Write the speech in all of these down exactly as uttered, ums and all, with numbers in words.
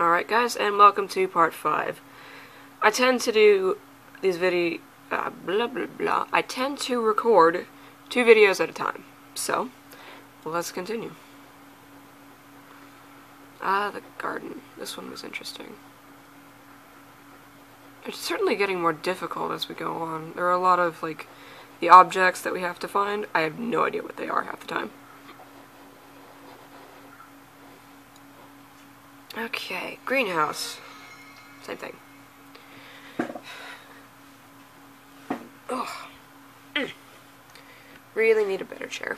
Alright guys, and welcome to part five. I tend to do these video... Uh, blah blah blah. I tend to record two videos at a time. So, let's continue. Ah, the garden. This one was interesting. It's certainly getting more difficult as we go on. There are a lot of, like, the objects that we have to find. I have no idea what they are half the time. Okay, greenhouse. Same thing. Oh, mm. Really need a better chair.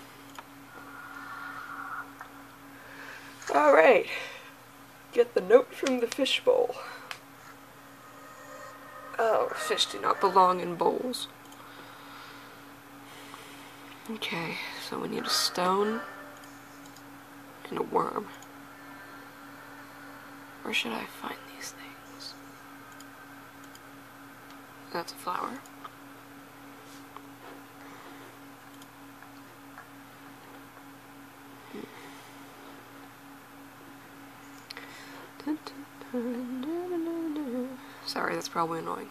Alright. Get the note from the fishbowl. Oh, fish do not belong in bowls. Okay, so we need a stone and a worm. Where should I find these things? That's a flower. Hmm. Dun, dun, dun, dun, dun, dun. Sorry, that's probably annoying.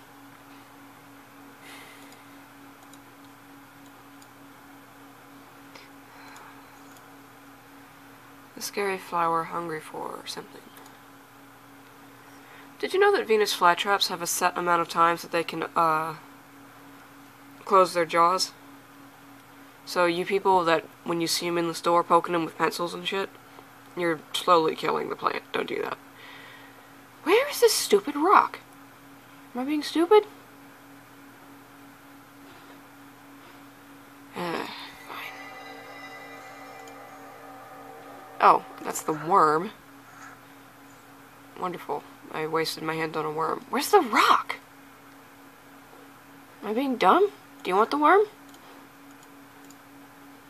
The scary flower hungry for something. Did you know that Venus flytraps have a set amount of times that they can, uh, close their jaws? So you people that, when you see them in the store poking them with pencils and shit, you're slowly killing the plant. Don't do that. Where is this stupid rock? Am I being stupid? Uh, fine. Oh, that's the worm. Wonderful. I wasted my hand on a worm. Where's the rock? Am I being dumb? Do you want the worm?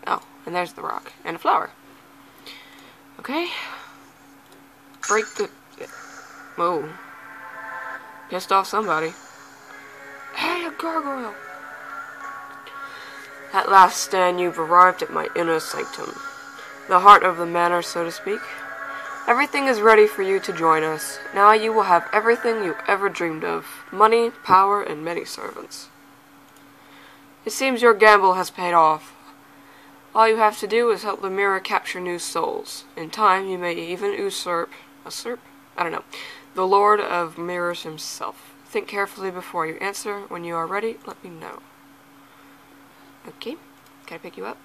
Oh, and there's the rock. And a flower. Okay. Break the... Whoa. Pissed off somebody. Hey, a gargoyle! At last, Stan, you've arrived at my inner sanctum. The heart of the manor, so to speak. Everything is ready for you to join us. Now you will have everything you ever dreamed of. Money, power, and many servants. It seems your gamble has paid off. All you have to do is help the mirror capture new souls. In time, you may even usurp... Usurp? I don't know. The Lord of Mirrors himself. Think carefully before you answer. When you are ready, let me know. Okay. Can I pick you up?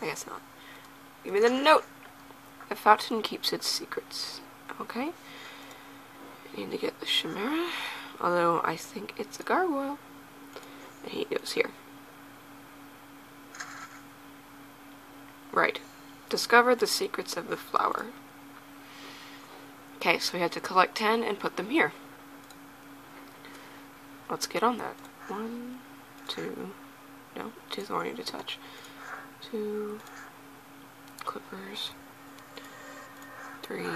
I guess not. Give me the note! The fountain keeps its secrets. Okay. I need to get the chimera, although I think it's a gargoyle. And he goes here. Right. Discover the secrets of the flower. Okay, so we have to collect ten and put them here. Let's get on that. One, two, no, two thorny to touch. Two clippers. Three,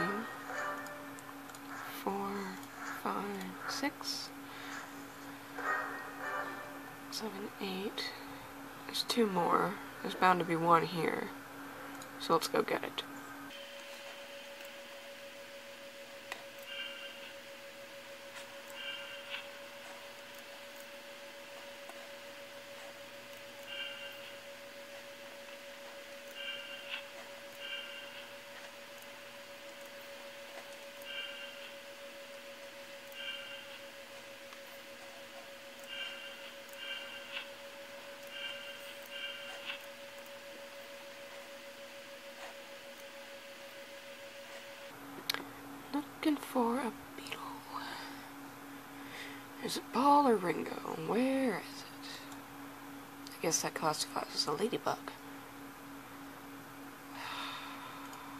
four, five, six, seven, eight. There's two more. There's bound to be one here. So let's go get it. Looking for a beetle. Is it Paul or Ringo? Where is it? I guess that classifies as a ladybug.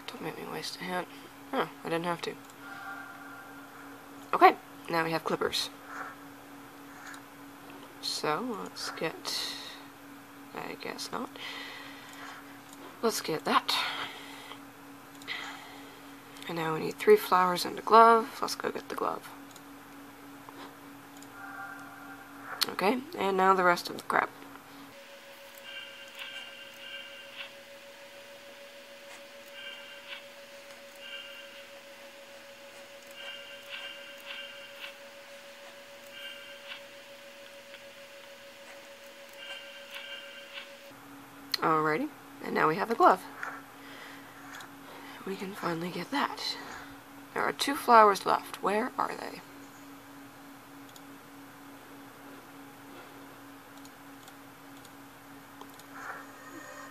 Don't make me waste a hint. Huh, I didn't have to. Okay, now we have clippers. So, let's get... I guess not. Let's get that. And now we need three flowers and a glove. Let's go get the glove. Okay, and now the rest of the crap. already, and now we have a glove. We can finally get that. There are two flowers left. Where are they?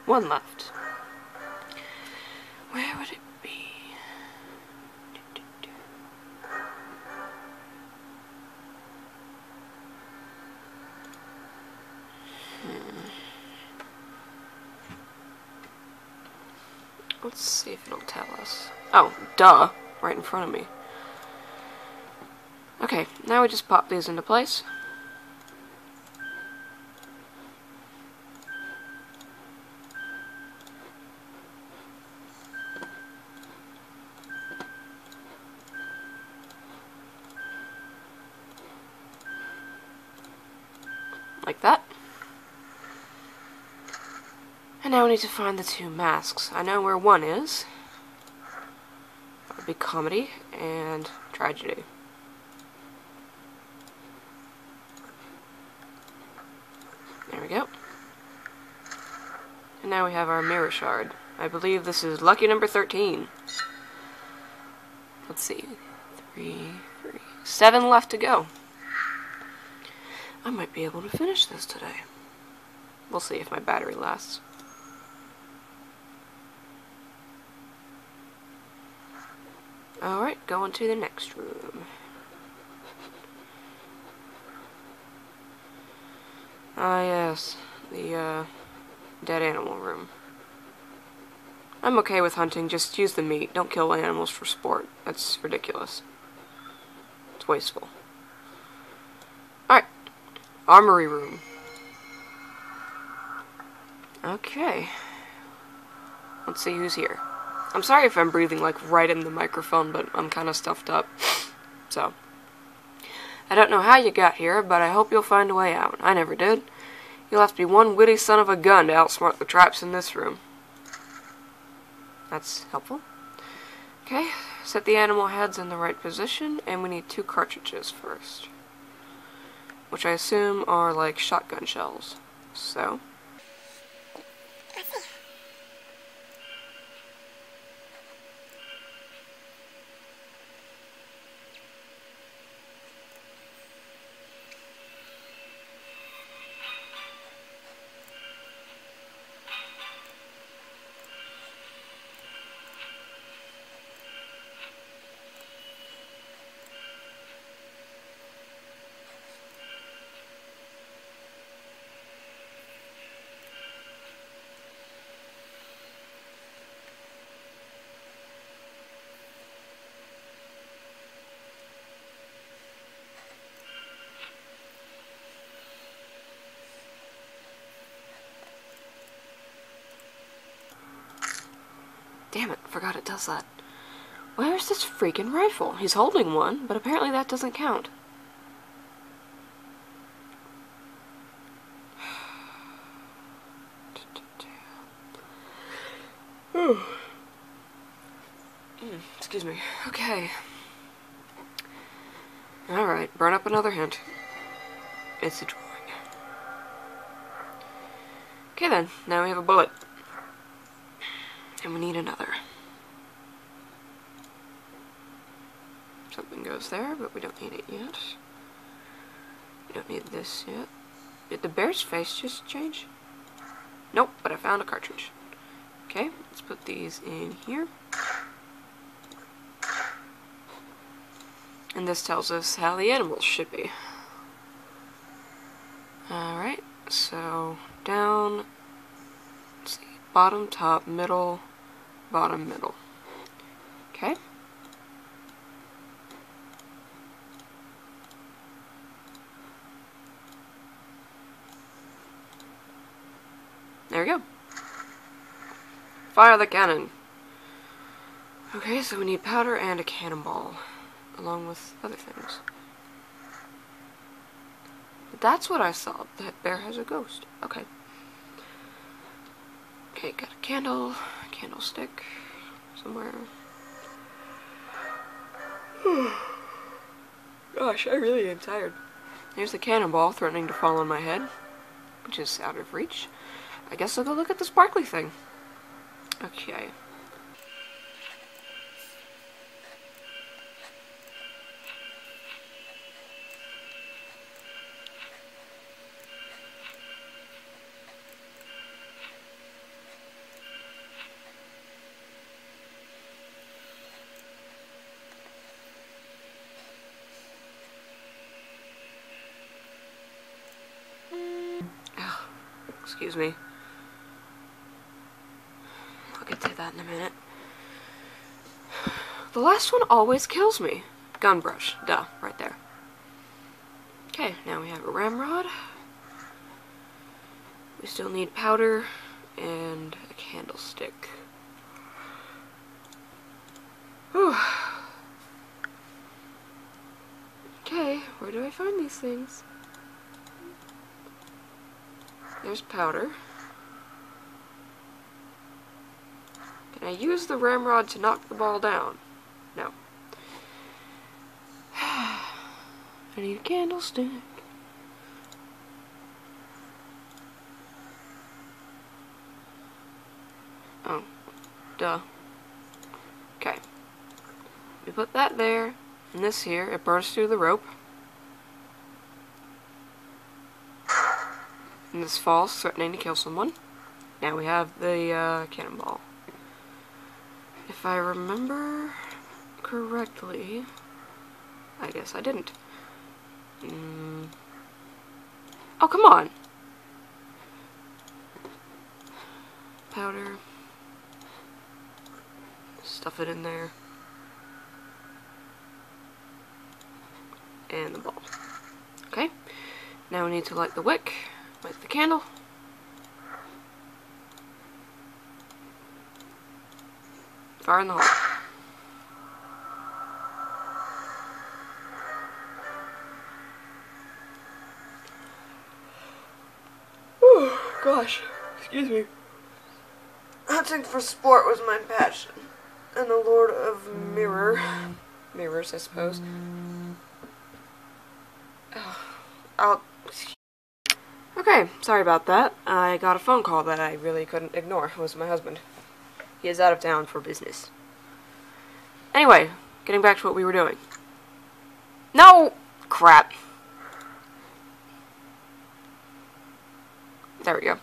One left. Where would it be? Hmm. Let's see if it'll tell us. Oh, duh! Right in front of me. Okay, now we just pop these into place. Like that. And now we need to find the two masks. I know where one is. That would be comedy and tragedy. There we go. And now we have our mirror shard. I believe this is lucky number thirteen. Let's see. Three, three. Seven left to go. I might be able to finish this today. We'll see if my battery lasts. Alright, going to the next room. Ah yes, the uh, dead animal room. I'm okay with hunting, just use the meat. Don't kill animals for sport. That's ridiculous. It's wasteful. Armory room. Okay. Let's see who's here. I'm sorry if I'm breathing like right in the microphone, but I'm kind of stuffed up. So. I don't know how you got here, but I hope you'll find a way out. I never did. You'll have to be one witty son of a gun to outsmart the traps in this room. That's helpful. Okay. Set the animal heads in the right position, and we need two cartridges first. Which I assume are like shotgun shells. So. Damn it, forgot it does that. Where's this freaking rifle? He's holding one, but apparently that doesn't count. mm, excuse me. Okay. Alright, burn up another hint. It's a drawing. Okay then, now we have a bullet. And we need another. Something goes there, but we don't need it yet. We don't need this yet. Did the bear's face just change? Nope, but I found a cartridge. Okay, let's put these in here. And this tells us how the animals should be. Alright, so down, let's see, bottom, top, middle, bottom, middle. Okay. There we go. Fire the cannon. Okay, so we need powder and a cannonball, along with other things. That's what I saw. That bear has a ghost. Okay. Okay, got a candle, a candlestick somewhere. Gosh, I really am tired. There's the cannonball threatening to fall on my head, which is out of reach. I guess I'll go look at the sparkly thing. Okay. Excuse me. I'll get to that in a minute. The last one always kills me. Gun brush. Duh. Right there. Okay, now we have a ramrod. We still need powder and a candlestick. Whew. Okay, where do I find these things? There's powder. Can I use the ramrod to knock the ball down? No. I need a candlestick. Oh. Duh. Okay. We put that there, and this here, it bursts through the rope. And this falls, threatening to kill someone. Now we have the uh, cannonball. If I remember correctly, I guess I didn't. Mm. Oh, come on! Powder. Stuff it in there. And the ball. Okay. Now we need to light the wick. Light the candle. Fire in the hole. Whew, gosh, excuse me. Hunting for sport was my passion, and the Lord of Mirror, mirrors, I suppose. Oh, I'll. Okay, sorry about that. I got a phone call that I really couldn't ignore. It was my husband. He is out of town for business. Anyway, getting back to what we were doing. No! Crap. There we go.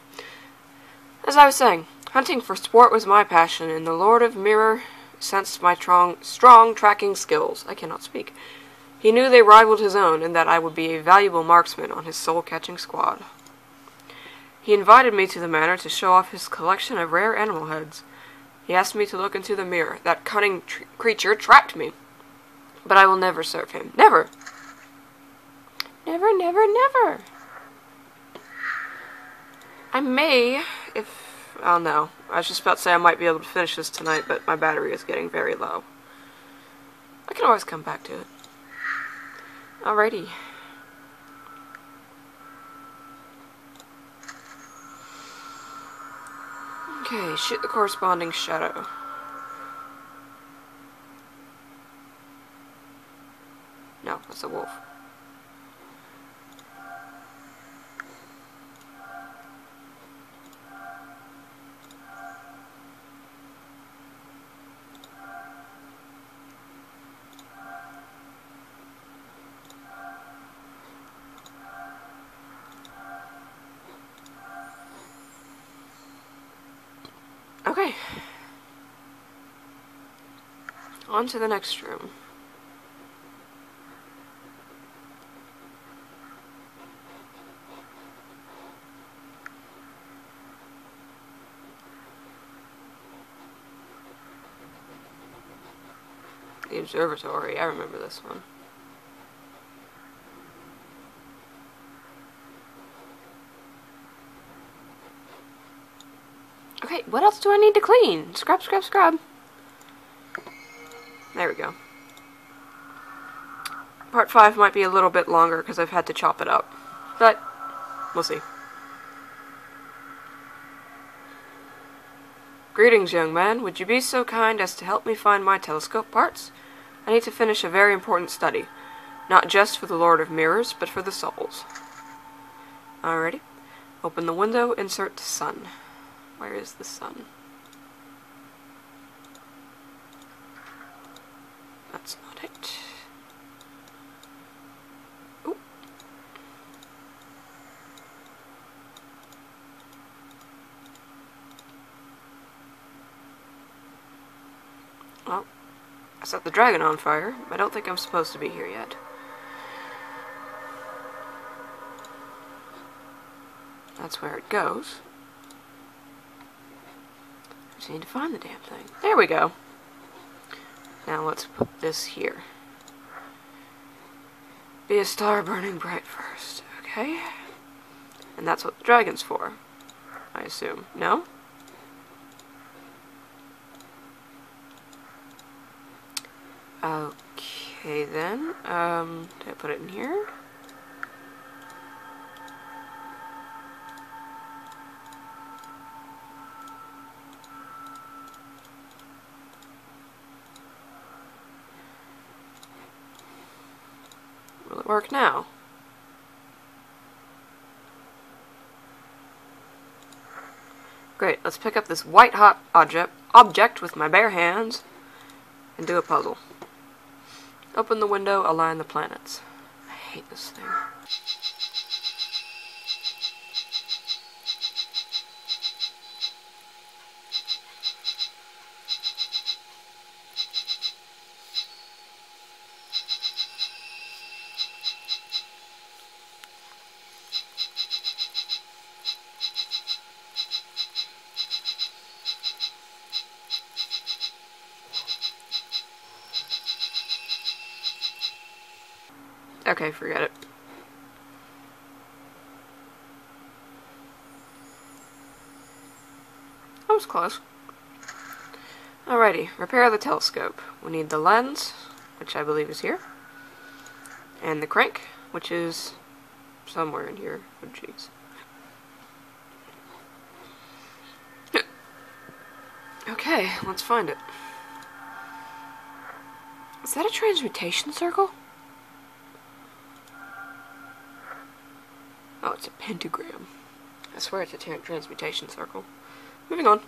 As I was saying, hunting for sport was my passion, and the Lord of Mirror sensed my strong, strong tracking skills. I cannot speak. He knew they rivaled his own, and that I would be a valuable marksman on his soul-catching squad. He invited me to the manor to show off his collection of rare animal heads. He asked me to look into the mirror. That cunning tr creature trapped me. But I will never serve him. Never! Never, never, never! I may, if... oh no. I was just about to say I might be able to finish this tonight, but my battery is getting very low. I can always come back to it. Alrighty. Okay, shoot the corresponding shadow. No, that's a wolf. Okay. On to the next room. The observatory, I remember this one. Okay, what else do I need to clean? Scrub, scrub, scrub. There we go. Part five might be a little bit longer because I've had to chop it up. But, we'll see. Greetings, young man. Would you be so kind as to help me find my telescope parts? I need to finish a very important study. Not just for the Lord of Mirrors, but for the souls. Alrighty. Open the window, insert sun. Where is the sun? That's not it. Ooh. Well, I set the dragon on fire. I don't think I'm supposed to be here yet. That's where it goes. I just need to find the damn thing. There we go. Now let's put this here. Be a star burning bright first, okay? And that's what the dragon's for, I assume. No? Okay then. Um, did I put it in here? Work now. Great, let's pick up this white hot object object with my bare hands and do a puzzle. Open the window, align the planets. I hate this thing. Okay, forget it. That was close. Alrighty, repair the telescope. We need the lens, which I believe is here, and the crank, which is somewhere in here. Oh, jeez. Okay, let's find it. Is that a transmutation circle? Oh, it's a pentagram. I swear it's a transmutation circle. Moving on.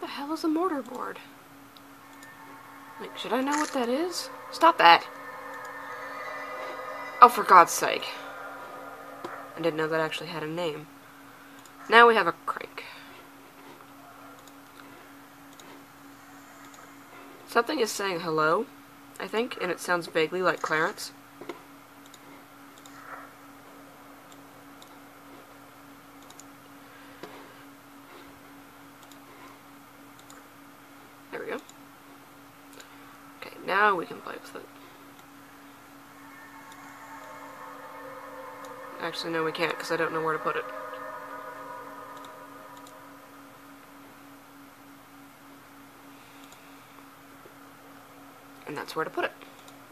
What the hell is a mortar board? Like, should I know what that is? Stop that! Oh, for God's sake. I didn't know that actually had a name. Now we have a crank. Something is saying hello, I think, and it sounds vaguely like Clarence. Now we can play with it. Actually, no, we can't, because I don't know where to put it. And that's where to put it.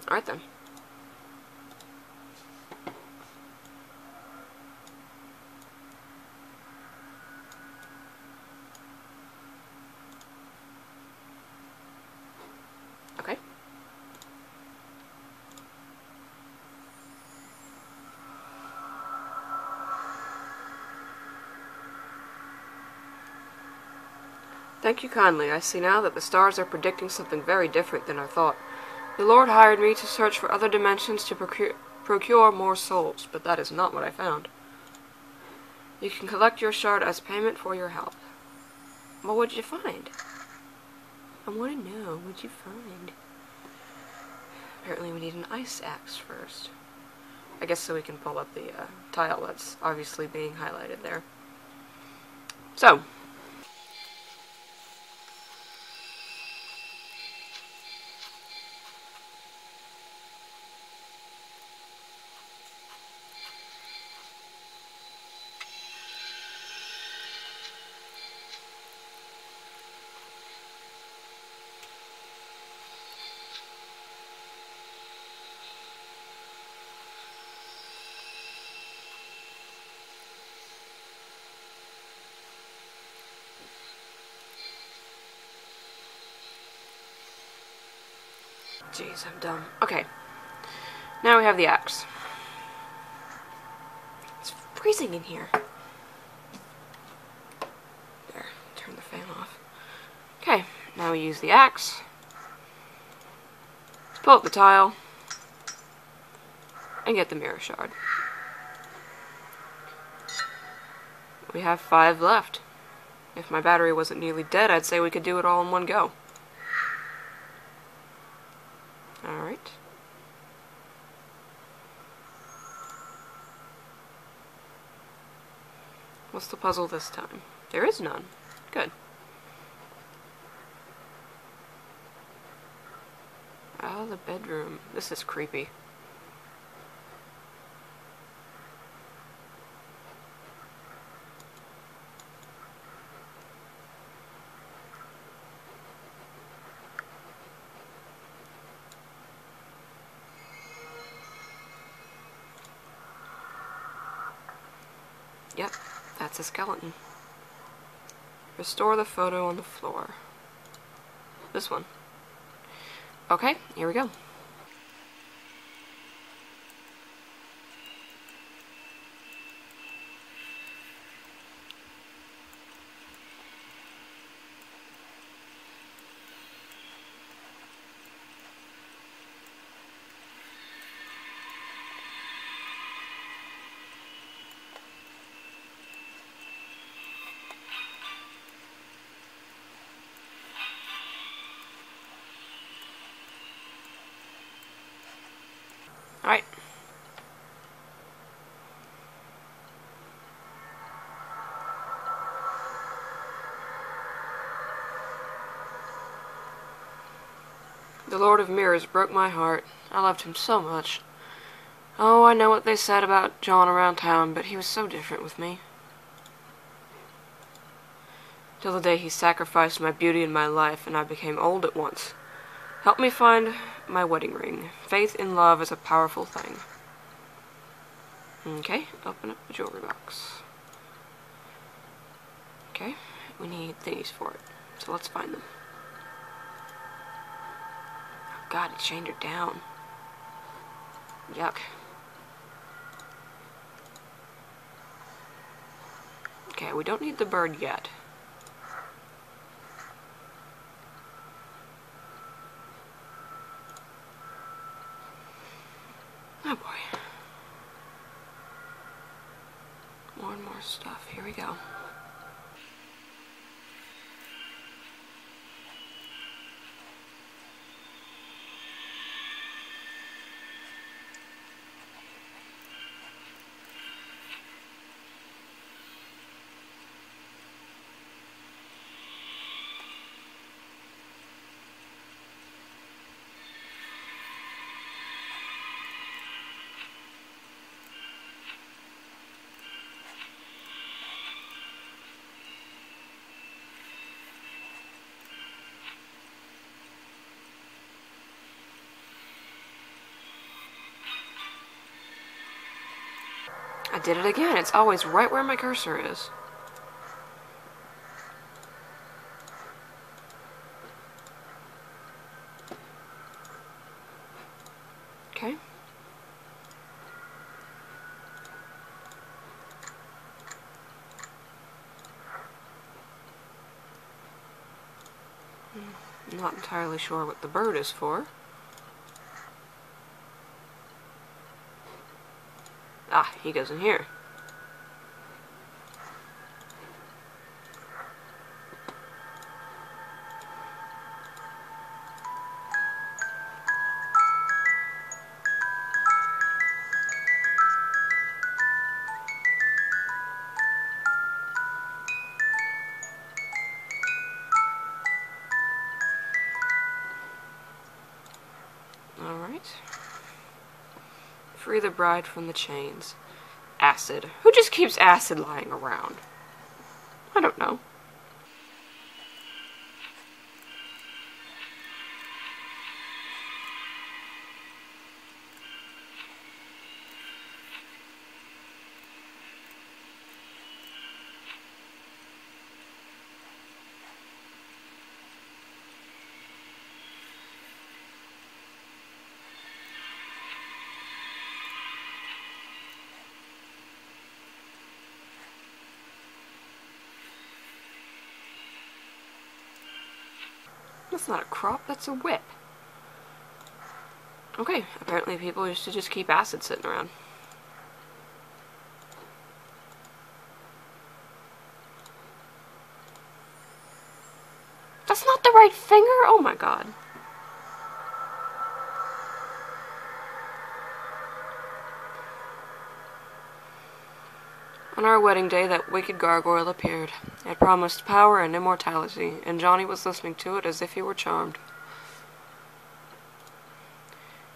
Alright then. Okay. Thank you kindly. I see now that the stars are predicting something very different than I thought. The Lord hired me to search for other dimensions to procure, procure more souls, but that is not what I found. You can collect your shard as payment for your help. Well, what'd you find? I want to know. What'd you find? Apparently we need an ice axe first. I guess so we can pull up the uh, tile that's obviously being highlighted there. So. Jeez, I'm dumb. Okay. Now we have the axe. It's freezing in here. There, turn the fan off. Okay, now we use the axe. Let's pull up the tile and get the mirror shard. We have five left. If my battery wasn't nearly dead, I'd say we could do it all in one go. Alright. What's the puzzle this time? There is none. Good. Oh, the bedroom. This is creepy. Yep, that's a skeleton. Restore the photo on the floor. This one. Okay, here we go. Alright. The Lord of Mirrors broke my heart. I loved him so much. Oh, I know what they said about John around town, but he was so different with me. Till the day he sacrificed my beauty and my life, and I became old at once. Help me find my wedding ring. Faith in love is a powerful thing. Okay, open up the jewelry box. Okay, we need thingies for it, so let's find them. Oh god, it chained her down. Yuck. Okay, we don't need the bird yet. Oh boy. More and more stuff. Here we go. I did it again. It's always right where my cursor is. Okay. I'm not entirely sure what the bird is for. Ah, he goes in here. All right. Free the bride from the chains. Acid. Who just keeps acid lying around? I don't know. That's not a crop, that's a whip. Okay, apparently people used to just keep acid sitting around. That's not the right finger? Oh my god. On our wedding day, that wicked gargoyle appeared. It promised power and immortality, and Johnny was listening to it as if he were charmed.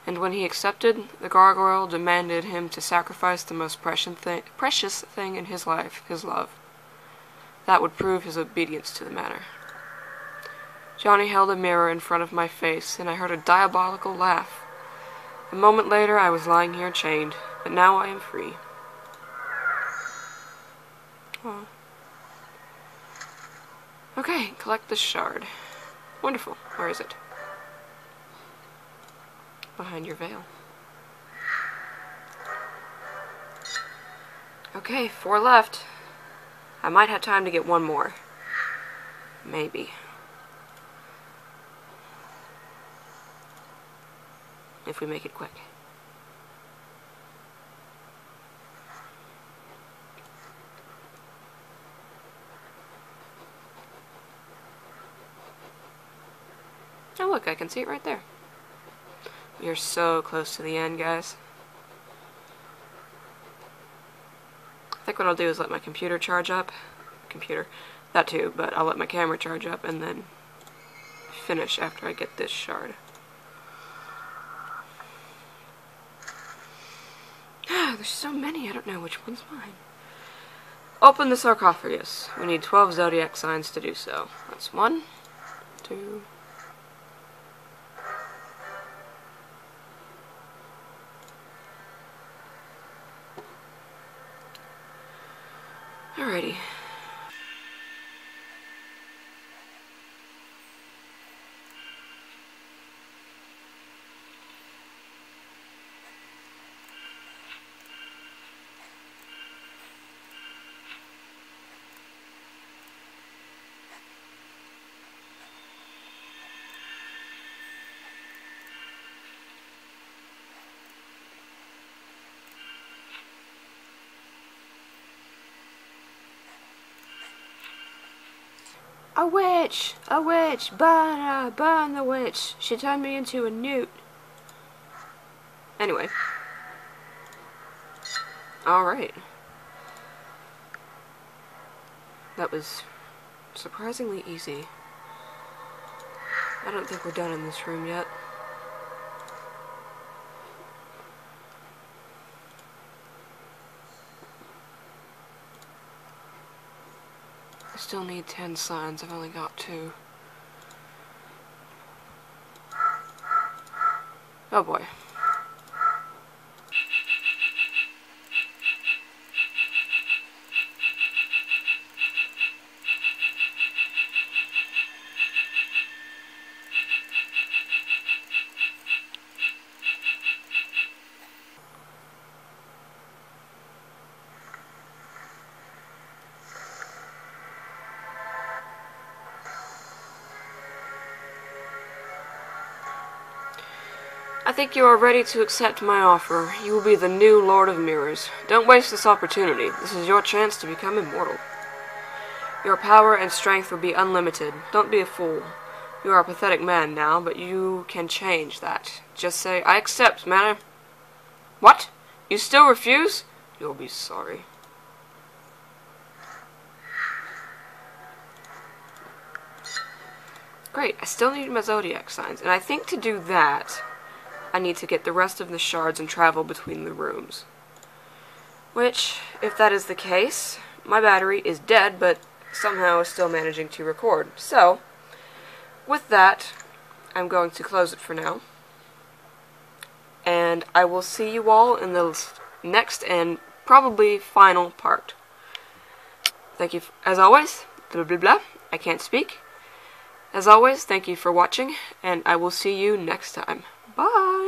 And when he accepted, the gargoyle demanded him to sacrifice the most precious thing, precious thing in his life, his love. That would prove his obedience to the manor. Johnny held a mirror in front of my face, and I heard a diabolical laugh. A moment later, I was lying here chained, but now I am free. Oh. Okay, collect the shard. Wonderful. Where is it? Behind your veil. Okay, four left. I might have time to get one more. Maybe. If we make it quick. Oh look, I can see it right there. You're so close to the end, guys. I think what I'll do is let my computer charge up. Computer. That too, but I'll let my camera charge up and then finish after I get this shard. There's so many, I don't know which one's mine. Open the sarcophagus. We need twelve zodiac signs to do so. That's one, two... Alrighty. A witch! A witch! Burn her! Burn the witch! She turned me into a newt. Anyway. Alright. That was surprisingly easy. I don't think we're done in this room yet. I still need ten signs, I've only got two. Oh boy. I think you are ready to accept my offer. You will be the new Lord of Mirrors. Don't waste this opportunity. This is your chance to become immortal. Your power and strength will be unlimited. Don't be a fool. You are a pathetic man now, but you can change that. Just say, I accept, Manor. What? You still refuse? You'll be sorry. Great, I still need my zodiac signs, and I think to do that... I need to get the rest of the shards and travel between the rooms. Which, if that is the case, my battery is dead, but somehow is still managing to record. So, with that, I'm going to close it for now. And I will see you all in the next and probably final part. Thank you, as always. Blah, blah, blah. I can't speak. As always, thank you for watching, and I will see you next time. Bye!